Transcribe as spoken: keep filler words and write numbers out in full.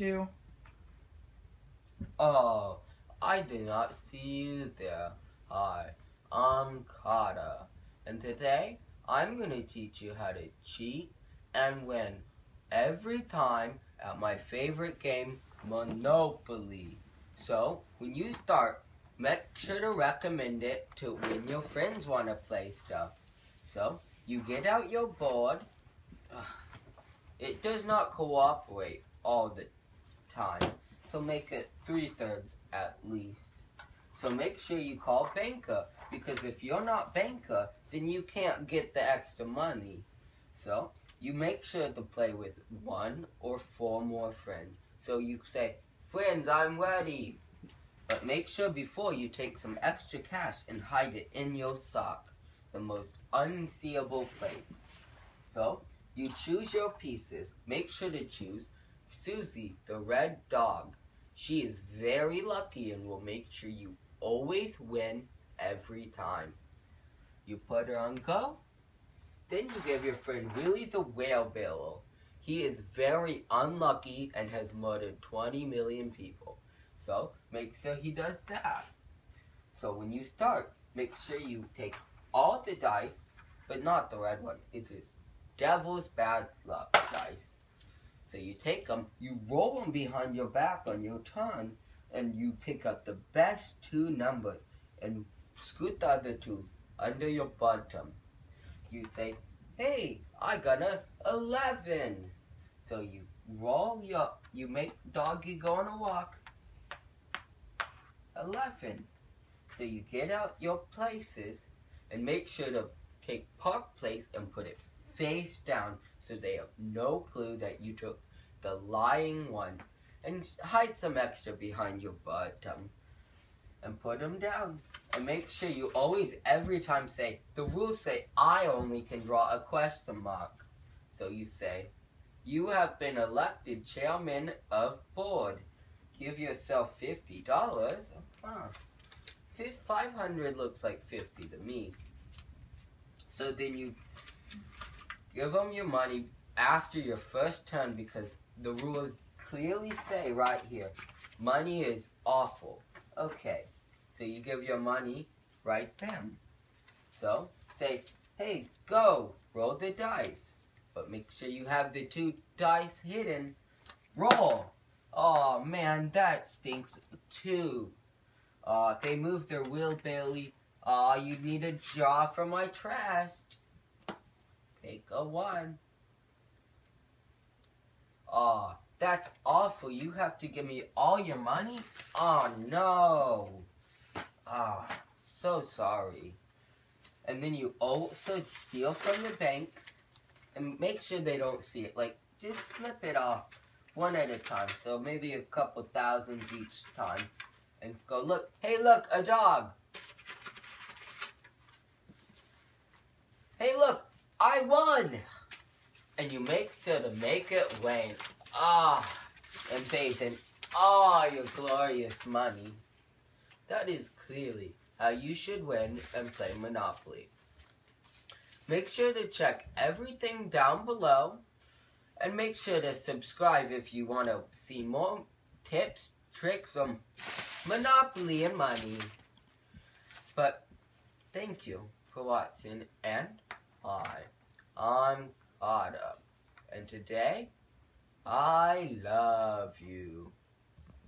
too? Oh, I did not see you there. Hi, I'm Carter, and today I'm going to teach you how to cheat and win every time at my favorite game, Monopoly. So, when you start, make sure to recommend it to when your friends want to play stuff. So, you get out your board. It does not cooperate all the time, so make it three-thirds at least. So make sure you call banker, because if you're not banker, then you can't get the extra money. So you make sure to play with one or four more friends. So you say, friends, I'm ready. But make sure before you take some extra cash and hide it in your sock, the most unseeable place. So you choose your pieces. Make sure to choose Susie, the red dog. She is very lucky and will make sure you always win every time. You put her on go. Then you give your friend Willie the wheelbarrow. He is very unlucky and has murdered twenty million people. So make sure he does that. So when you start, make sure you take all the dice, but not the red one. It is devil's bad luck dice. So you take them, you roll them behind your back on your turn, and you pick up the best two numbers and scoot the other two under your bottom. You say, hey, I got an eleven. So you roll your, you make doggy go on a walk. eleven. So you get out your places and make sure to take park place and put it face down, so they have no clue that you took the lying one, and hide some extra behind your bottom and put them down. And make sure you always, every time, say, the rules say I only can draw a question mark. So you say, you have been elected chairman of board. Give yourself fifty dollars. Huh. five hundred looks like fifty to me. So then you give them your money after your first turn, because the rules clearly say right here, money is awful. Okay, so you give your money right then. So say, hey, go, roll the dice. But make sure you have the two dice hidden. Roll. Oh man, that stinks too. Uh, they moved their wheelbarrow. Aw, uh, you'd need a jar for my trash. Take a one. Aw, oh, that's awful. You have to give me all your money? Oh, no. Ah, oh, so sorry. And then you also steal from the bank. And make sure they don't see it. Like, just slip it off one at a time. So maybe a couple thousands each time. And go, look. Hey, look, a dog. Hey, look. I won! And you make sure to make it rain. Ah, and bathe in all your glorious money. That is clearly how you should win and play Monopoly. Make sure to check everything down below. And make sure to subscribe if you want to see more tips, tricks on Monopoly and money. But thank you for watching, and hi, I'm Carter, and today, I love you.